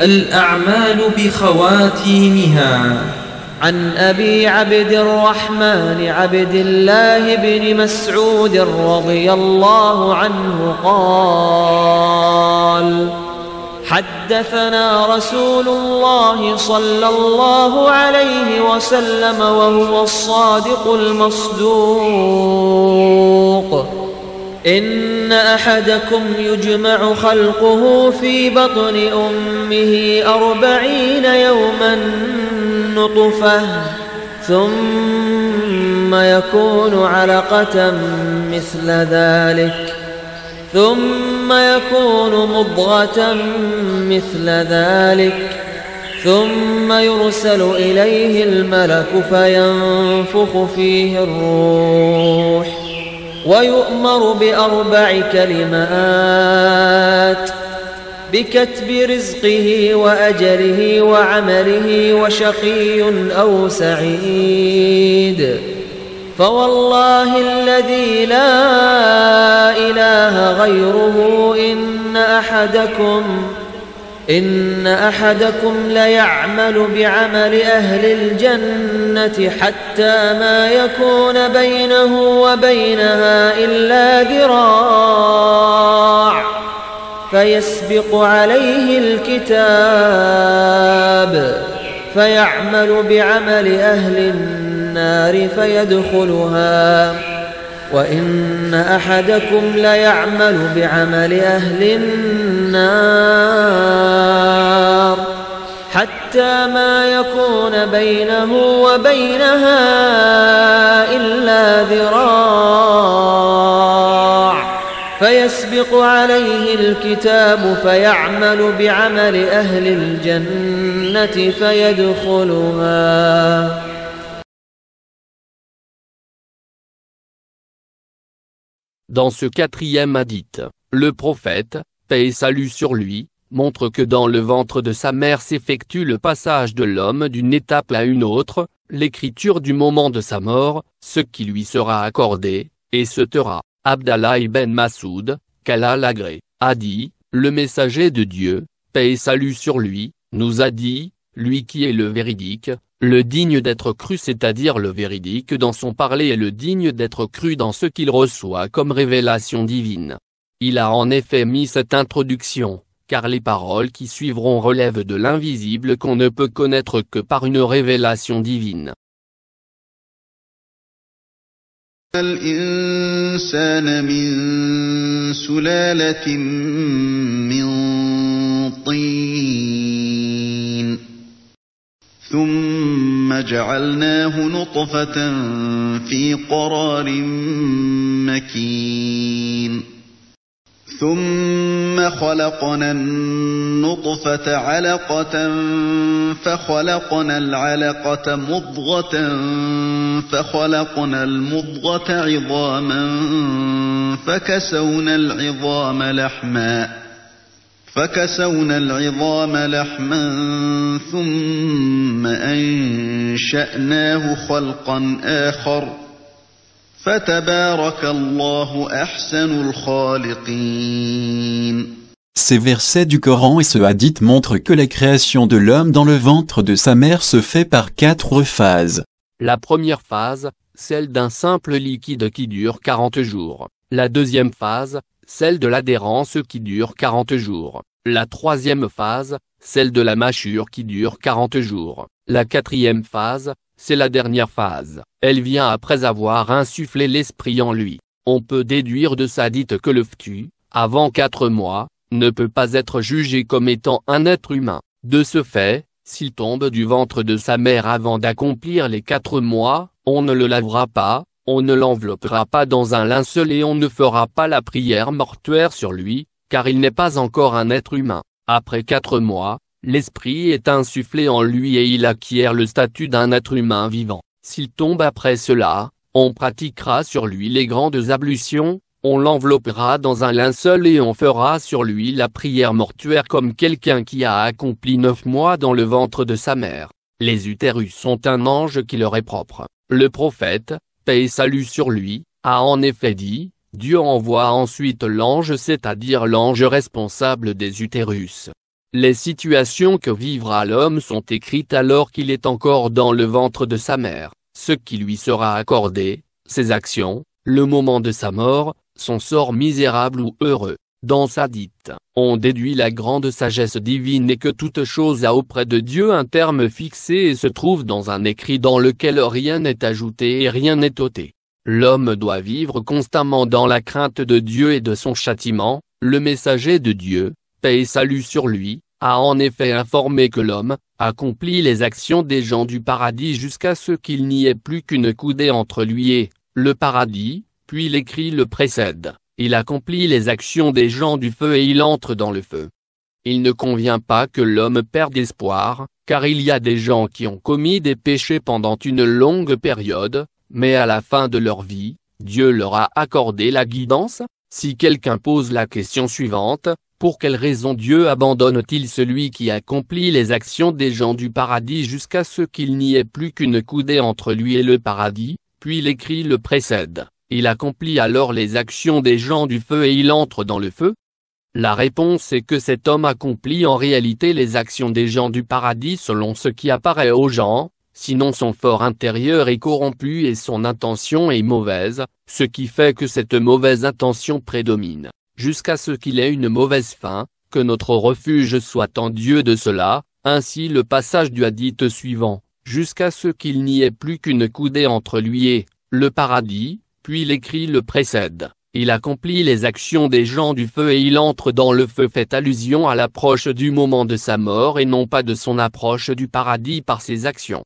الأعمال بخواتيمها. عن أبي عبد الرحمن عبد الله بن مسعود رضي الله عنه قال: حدثنا رسول الله صلى الله عليه وسلم وهو الصادق المصدوق: إن أحدكم يجمع خلقه في بطن أمه 40 يوما نطفة، ثم يكون علقة مثل ذلك، ثم يكون مضغة مثل ذلك، ثم يرسل إليه الملك فينفخ فيه الروح، ويؤمر ب4 كلمات: بكتب رزقه وأجله وعمله وشقي أو سعيد. فوالله الذي لا إله غيره إن أحدكم ليعمل بعمل أهل الجنة حتى ما يكون بينه وبينها إلا ذراع، فيسبق عليه الكتاب فيعمل بعمل أهل النار فيدخلها. وإن أحدكم ليعمل بعمل أهل النار حتى ما يكون بينه وبينها إلا ذراع، فيسبق عليه الكتاب فيعمل بعمل أهل الجنة فيدخلها. Dans ce 4e hadith, le prophète, paix et salut sur lui, montre que dans le ventre de sa mère s'effectue le passage de l'homme d'une étape à une autre, l'écriture du moment de sa mort, ce qui lui sera accordé, et ce sera. Abdallah ibn Masoud, qu'Allah l'agrée, a dit: le messager de Dieu, paix et salut sur lui, nous a dit, lui qui est le véridique, le digne d'être cru, c'est-à-dire le véridique dans son parler et le digne d'être cru dans ce qu'il reçoit comme révélation divine. Il a en effet mis cette introduction, car les paroles qui suivront relèvent de l'invisible qu'on ne peut connaître que par une révélation divine. ثم جعلناه نطفة في قرار مكين، ثم خلقنا النطفة علقة، فخلقنا العلقة مضغة، فخلقنا المضغة عظاما، فكسونا العظام لحما ثم أنشأناه خلقا آخر، فتبارك الله أحسن الخالقين. Ces versets du Coran et ce hadith montrent que la création de l'homme dans le ventre de sa mère se fait par 4 phases. La première phase, celle d'un simple liquide qui dure 40 jours. La deuxième phase, celle de l'adhérence qui dure 40 jours. La troisième phase, celle de la mâchure qui dure 40 jours. La 4e phase, c'est la dernière phase. Elle vient après avoir insufflé l'esprit en lui. On peut déduire de sa dite que le fœtus, avant 4 mois, ne peut pas être jugé comme étant un être humain. De ce fait, s'il tombe du ventre de sa mère avant d'accomplir les 4 mois, on ne le lavera pas, on ne l'enveloppera pas dans un linceul et on ne fera pas la prière mortuaire sur lui, car il n'est pas encore un être humain. Après 4 mois, l'esprit est insufflé en lui et il acquiert le statut d'un être humain vivant. S'il tombe après cela, on pratiquera sur lui les grandes ablutions, on l'enveloppera dans un linceul et on fera sur lui la prière mortuaire comme quelqu'un qui a accompli 9 mois dans le ventre de sa mère. Les utérus sont un ange qui leur est propre. Le prophète, paix et salut sur lui, a en effet dit: Dieu envoie ensuite l'ange, c'est-à-dire l'ange responsable des utérus. Les situations que vivra l'homme sont écrites alors qu'il est encore dans le ventre de sa mère, ce qui lui sera accordé, ses actions, le moment de sa mort, son sort misérable ou heureux. Dans Hadîth, on déduit la grande sagesse divine et que toute chose a auprès de Dieu un terme fixé et se trouve dans un écrit dans lequel rien n'est ajouté et rien n'est ôté. L'homme doit vivre constamment dans la crainte de Dieu et de son châtiment. Le messager de Dieu, paix et salut sur lui, a en effet informé que l'homme accomplit les actions des gens du paradis jusqu'à ce qu'il n'y ait plus qu'une coudée entre lui et le paradis, puis l'écrit le précède. Il accomplit les actions des gens du feu et il entre dans le feu. Il ne convient pas que l'homme perde espoir, car il y a des gens qui ont commis des péchés pendant une longue période, mais à la fin de leur vie, Dieu leur a accordé la guidance. Si quelqu'un pose la question suivante, pour quelle raison Dieu abandonne-t-il celui qui accomplit les actions des gens du paradis jusqu'à ce qu'il n'y ait plus qu'une coudée entre lui et le paradis, puis l'écrit le précède. Il accomplit alors les actions des gens du feu et il entre dans le feu? La réponse est que cet homme accomplit en réalité les actions des gens du paradis selon ce qui apparaît aux gens, sinon son fort intérieur est corrompu et son intention est mauvaise, ce qui fait que cette mauvaise intention prédomine, jusqu'à ce qu'il ait une mauvaise fin, que notre refuge soit en Dieu de cela, ainsi le passage du hadith suivant, jusqu'à ce qu'il n'y ait plus qu'une coudée entre lui et le paradis, puis l'écrit le précède, il accomplit les actions des gens du feu et il entre dans le feu fait allusion à l'approche du moment de sa mort et non pas de son approche du paradis par ses actions.